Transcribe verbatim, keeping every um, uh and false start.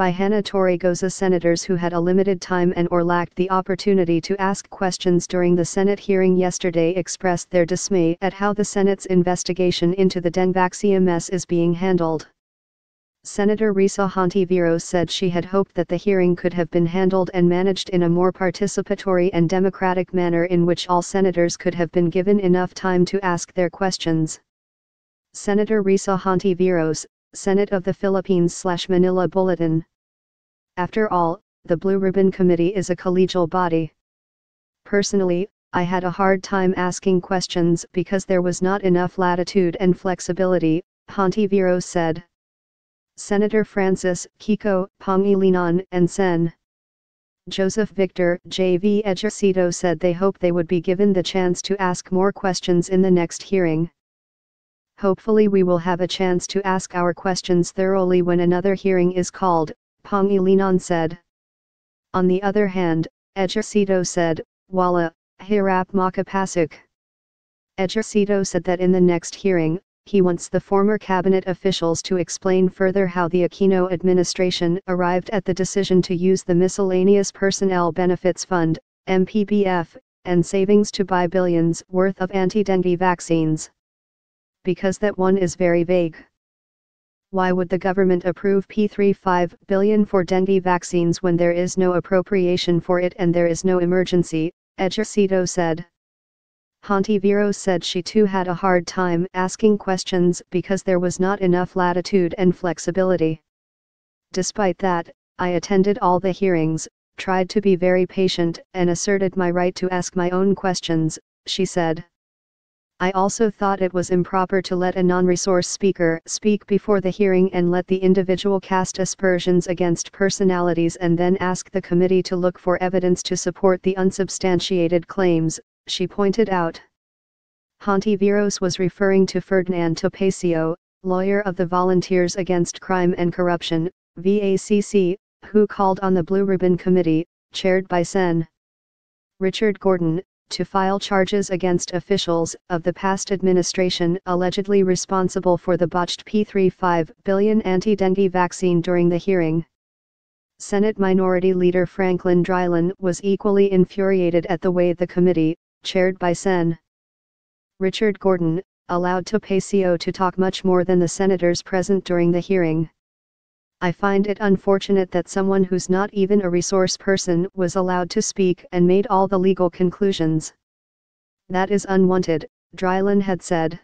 by Hannah Torregoza senators who had a limited time and or lacked the opportunity to ask questions during the Senate hearing yesterday expressed their dismay at how the Senate's investigation into the Dengvaxia mess is being handled. Senator Risa Hontiveros said she had hoped that the hearing could have been handled and managed in a more participatory and democratic manner in which all senators could have been given enough time to ask their questions. Senator Risa Hontiveros, Senate of the Philippines/Manila Bulletin. After all, the Blue Ribbon Committee is a collegial body. Personally, I had a hard time asking questions because there was not enough latitude and flexibility, Hontiveros said. Senator Francis Kiko Pangilinan and Sen. Joseph Victor J V Ejercito said they hope they would be given the chance to ask more questions in the next hearing. Hopefully we will have a chance to ask our questions thoroughly when another hearing is called, Pangilinan said. On the other hand, Ejercito said, wala, hirap makapasok. Ejercito said that in the next hearing, he wants the former cabinet officials to explain further how the Aquino administration arrived at the decision to use the Miscellaneous Personnel Benefits Fund, M P B F, and savings to buy billions worth of anti-dengue vaccines. Because that one is very vague. Why would the government approve P thirty-five billion dollars for dengue vaccines when there is no appropriation for it and there is no emergency, Ejercito said. Hontiveros said she too had a hard time asking questions because there was not enough latitude and flexibility. Despite that, I attended all the hearings, tried to be very patient and asserted my right to ask my own questions, she said. I also thought it was improper to let a non-resource speaker speak before the hearing and let the individual cast aspersions against personalities and then ask the committee to look for evidence to support the unsubstantiated claims, she pointed out. Hontiveros was referring to Ferdinand Topacio, lawyer of the Volunteers Against Crime and Corruption, V A C C, who called on the Blue Ribbon Committee, chaired by Sen. Richard Gordon, to file charges against officials of the past administration allegedly responsible for the botched P thirty-five billion dollars anti-dengue vaccine during the hearing. Senate Minority Leader Franklin Drilon was equally infuriated at the way the committee, chaired by Sen. Richard Gordon, allowed Topacio to talk much more than the senators present during the hearing. I find it unfortunate that someone who's not even a resource person was allowed to speak and made all the legal conclusions. That is unwanted, Drilon had said.